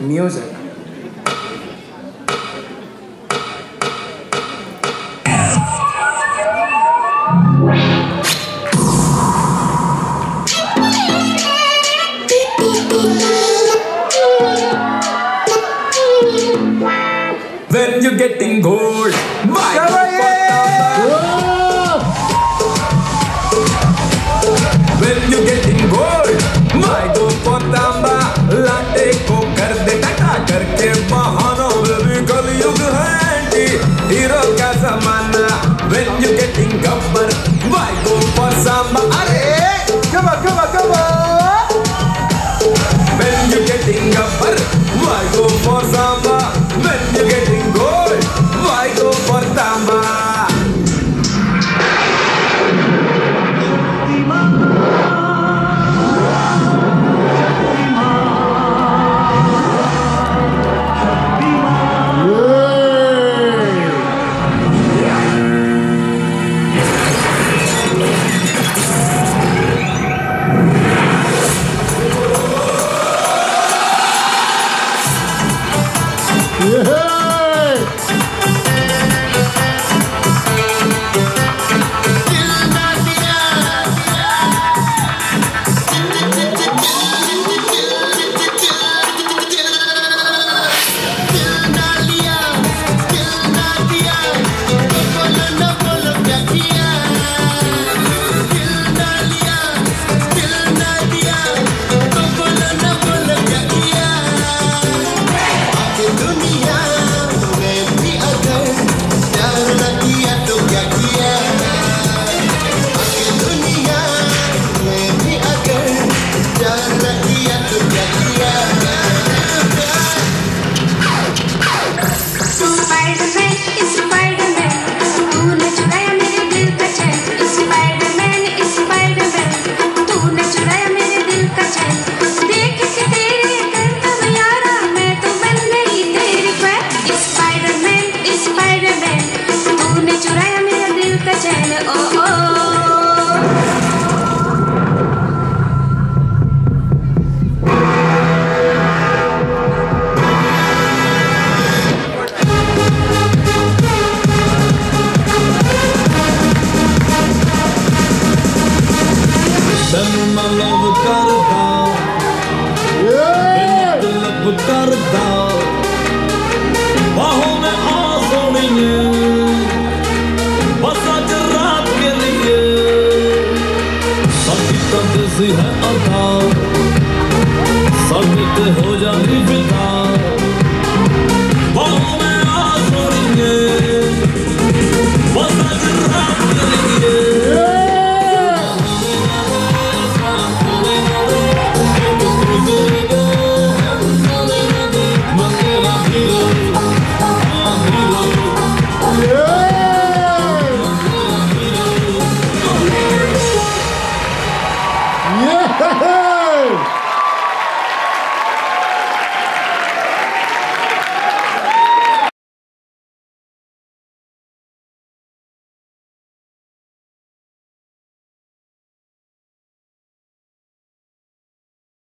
music. When you're getting old, when you're getting old, my go potamba latte ko kar de tata karke bahano baby kal yug hai anti hero ka zamana. When you're getting gabbar, my go for samba. Arey, come on. When you're getting gabbar, my go for samba. When you're getting